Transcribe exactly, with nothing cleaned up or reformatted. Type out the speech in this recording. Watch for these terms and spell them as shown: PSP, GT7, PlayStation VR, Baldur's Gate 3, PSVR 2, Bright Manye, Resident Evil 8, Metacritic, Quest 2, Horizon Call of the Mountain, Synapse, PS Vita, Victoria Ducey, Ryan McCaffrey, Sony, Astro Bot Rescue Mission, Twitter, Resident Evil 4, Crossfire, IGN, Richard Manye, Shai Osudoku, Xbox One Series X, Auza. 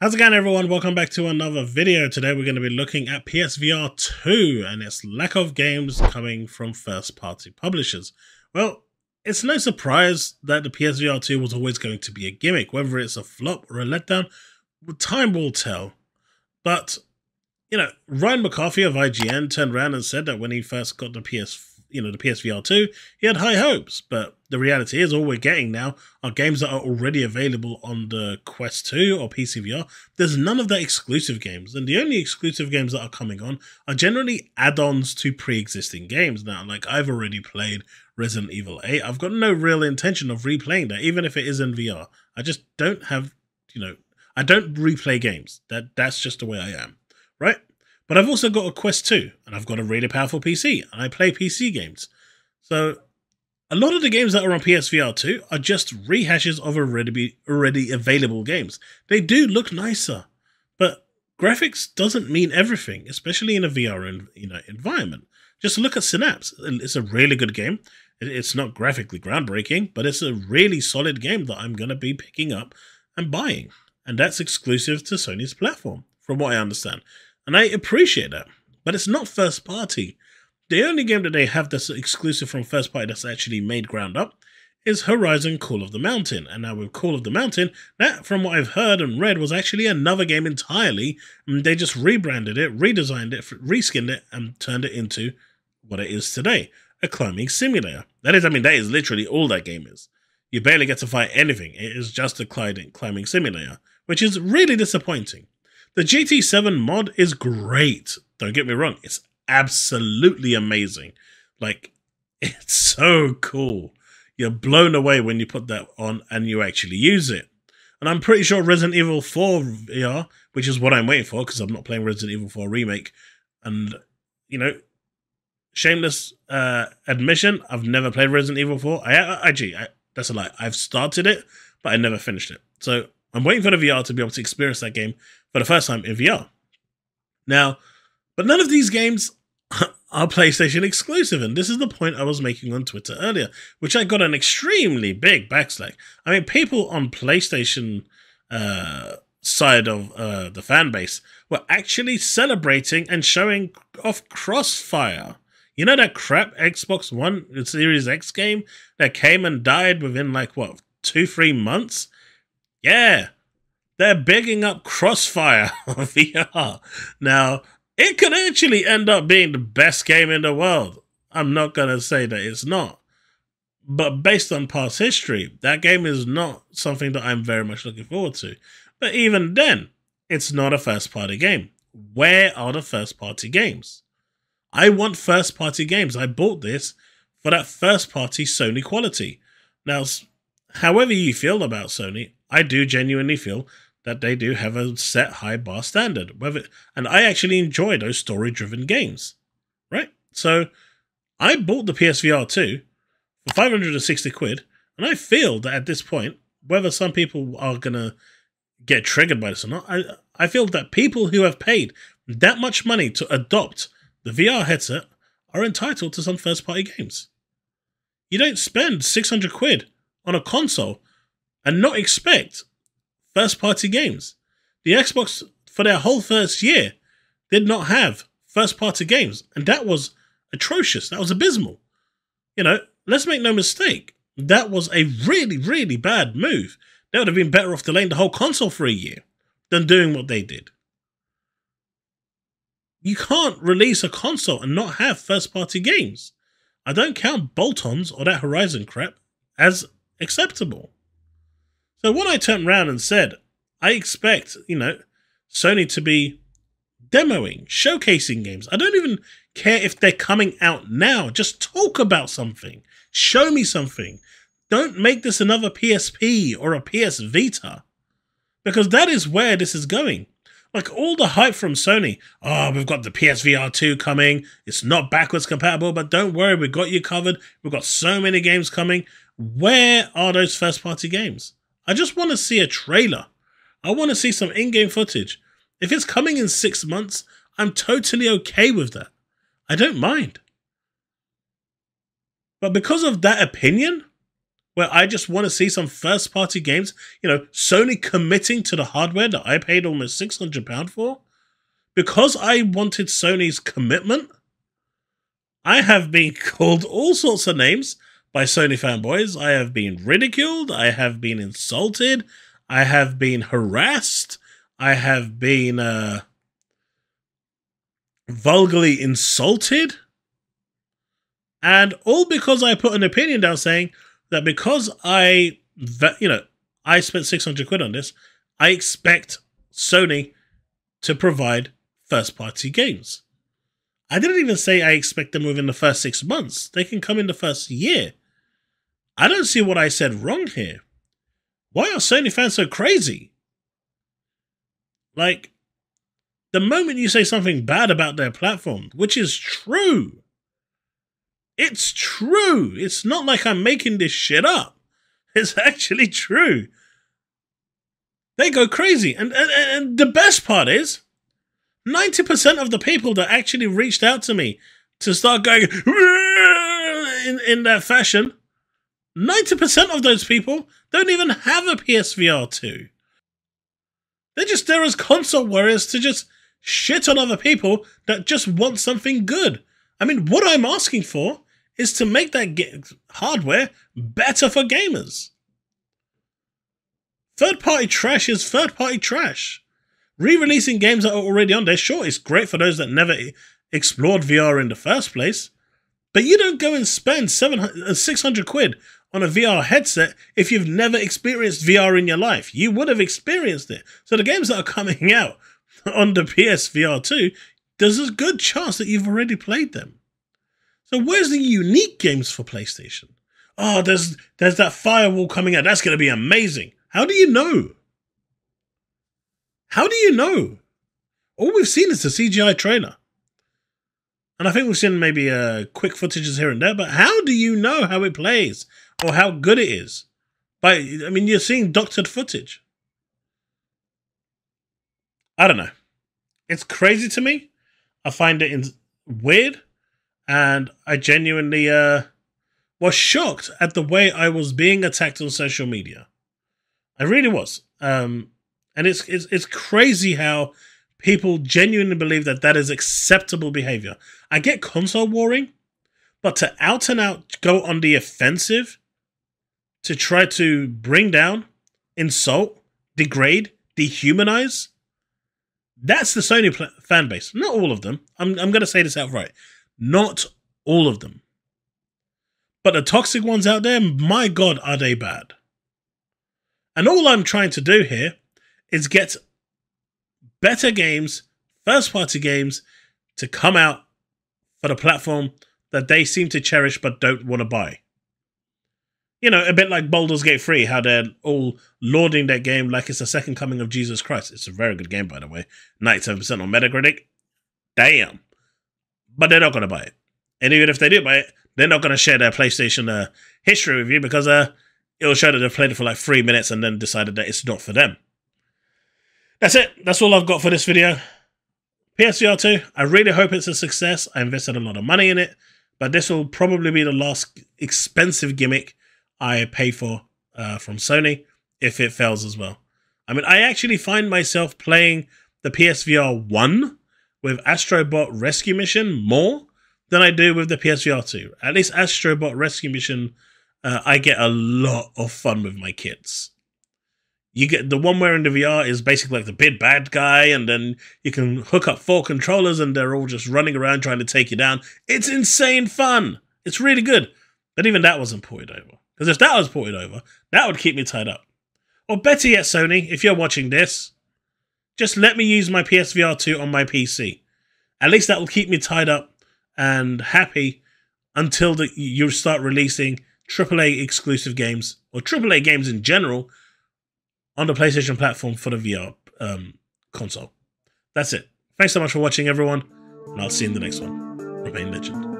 How's it going, everyone? Welcome back to another video. Today we're going to be looking at P S V R two and its lack of games coming from first-party publishers. Well, it's no surprise that the P S V R two was always going to be a gimmick. Whether it's a flop or a letdown, time will tell. But, you know, Ryan McCaffrey of I G N turned around and said that when he first got the P S, you know, the P S V R two, he had high hopes. But the reality is, all we're getting now are games that are already available on the Quest two or P C V R. There's none of the exclusive games, and the only exclusive games that are coming on are generally add-ons to pre-existing games. Now, like, I've already played Resident Evil eight. I've got no real intention of replaying that, even if it is in V R. I just don't have, you know, I don't replay games. That that's just the way I am, right? But I've also got a Quest two, and I've got a really powerful P C, and I play P C games. So a lot of the games that are on P S V R two are just rehashes of already already available games. They do look nicer, but graphics doesn't mean everything, especially in a V R, you know, environment. Just look at Synapse. It's a really good game. It's not graphically groundbreaking, but it's a really solid game that I'm going to be picking up and buying. And that's exclusive to Sony's platform, from what I understand. And I appreciate that, but it's not first party. The only game that they have that's exclusive from first party that's actually made ground up is Horizon Call of the Mountain. And now with Call of the Mountain, that, from what I've heard and read, was actually another game entirely. And they just rebranded it, redesigned it, reskinned it, and turned it into what it is today, a climbing simulator. That is, I mean, that is literally all that game is. You barely get to fight anything. It is just a climbing simulator, which is really disappointing. The G T seven mod is great. Don't get me wrong. It's absolutely amazing. Like, it's so cool. You're blown away when you put that on and you actually use it. And I'm pretty sure Resident Evil four V R, which is what I'm waiting for because I'm not playing Resident Evil four Remake. And, you know, shameless uh, admission, I've never played Resident Evil four. I, I, gee, I, that's a lie. I've started it, but I never finished it. So I'm waiting for the V R to be able to experience that game for the first time in V R. Now, but none of these games are PlayStation exclusive, and this is the point I was making on Twitter earlier, which I got an extremely big backslash. I mean, people on PlayStation uh, side of uh, the fan base were actually celebrating and showing off Crossfire. You know that crap Xbox One Series X game that came and died within, like, what, two, three months? Yeah, they're bigging up Crossfire on V R. Now, it could actually end up being the best game in the world. I'm not going to say that it's not. But based on past history, that game is not something that I'm very much looking forward to. But even then, it's not a first-party game. Where are the first-party games? I want first-party games. I bought this for that first-party Sony quality. Now, however you feel about Sony, I do genuinely feel that they do have a set high bar standard. Whether, and I actually enjoy those story-driven games, right? So I bought the P S V R two for five hundred sixty quid, and I feel that at this point, whether some people are going to get triggered by this or not, I, I feel that people who have paid that much money to adopt the V R headset are entitled to some first-party games. You don't spend six hundred quid on a console and not expect first-party games. The Xbox, for their whole first year, did not have first-party games. And that was atrocious. That was abysmal. You know, let's make no mistake. That was a really, really bad move. They would have been better off delaying the whole console for a year than doing what they did. You can't release a console and not have first-party games. I don't count bolt-ons or that Horizon crap as acceptable. So when I turned around and said, I expect, you know, Sony to be demoing, showcasing games. I don't even care if they're coming out now. Just talk about something. Show me something. Don't make this another P S P or a P S Vita. Because that is where this is going. Like, all the hype from Sony. Oh, we've got the P S V R two coming. It's not backwards compatible, but don't worry. We've got you covered. We've got so many games coming. Where are those first-party games? I just want to see a trailer. I want to see some in-game footage. If it's coming in six months, I'm totally okay with that. I don't mind. But because of that opinion, where I just want to see some first-party games, you know, Sony committing to the hardware that I paid almost six hundred pounds for. Because I wanted Sony's commitment, I have been called all sorts of names by Sony fanboys. I have been ridiculed. I have been insulted. I have been harassed. I have been uh, vulgarly insulted. And all because I put an opinion down saying that because I, you know, I spent six hundred quid on this, I expect Sony to provide first-party games. I didn't even say I expect them within the first six months. They can come in the first year. I don't see what I said wrong here. Why are Sony fans so crazy? Like, the moment you say something bad about their platform, which is true, it's true. It's not like I'm making this shit up. It's actually true. They go crazy. And, and, and the best part is, ninety percent of the people that actually reached out to me to start going in, in that fashion, ninety percent of those people don't even have a P S V R two. They're just there as console warriors to just shit on other people that just want something good. I mean, what I'm asking for is to make that hardware better for gamers. Third-party trash is third-party trash. Re-releasing games that are already on there, sure, it's great for those that never explored V R in the first place, but you don't go and spend six hundred quid on a V R headset if you've never experienced V R in your life. You would have experienced it. So the games that are coming out on the P S V R two, there's a good chance that you've already played them. So where's the unique games for PlayStation? Oh, there's, there's that Firewall coming out. That's going to be amazing. How do you know? How do you know? All we've seen is the C G I trailer. And I think we've seen maybe uh, quick footages here and there, but how do you know how it plays or how good it is? By, I mean, you're seeing doctored footage. I don't know. It's crazy to me. I find it in weird. And I genuinely uh, was shocked at the way I was being attacked on social media. I really was, um, and it's, it's it's crazy how people genuinely believe that that is acceptable behavior. I get console warring, but to out and out go on the offensive, to try to bring down, insult, degrade, dehumanize, that's the Sony fan base. Not all of them. I'm I'm gonna say this outright. Not all of them. But the toxic ones out there, my God, are they bad? And all I'm trying to do here is get better games, first-party games, to come out for the platform that they seem to cherish but don't want to buy. You know, a bit like Baldur's Gate three, how they're all lauding their game like it's the second coming of Jesus Christ. It's a very good game, by the way. ninety-seven percent on Metacritic. Damn. But they're not going to buy it. And even if they do buy it, they're not going to share their PlayStation uh, history with you because... Uh, it'll show that they've played it for like three minutes and then decided that it's not for them. That's it. That's all I've got for this video. P S V R two, I really hope it's a success. I invested a lot of money in it, but this will probably be the last expensive gimmick I pay for uh, from Sony if it fails as well. I mean, I actually find myself playing the P S V R one with Astro Bot Rescue Mission more than I do with the P S V R two. At least Astro Bot Rescue Mission... Uh, I get a lot of fun with my kids. You get the one where in the V R is basically like the big bad guy, and then you can hook up four controllers and they're all just running around trying to take you down. It's insane fun. It's really good. But even that wasn't ported over. Because if that was ported over, that would keep me tied up. Or better yet, Sony, if you're watching this, just let me use my P S V R two on my P C. At least that will keep me tied up and happy until the, you start releasing triple A exclusive games, or triple A games in general, on the PlayStation platform for the V R um, console. That's it. Thanks so much for watching, everyone, and I'll see you in the next one. Remain legend.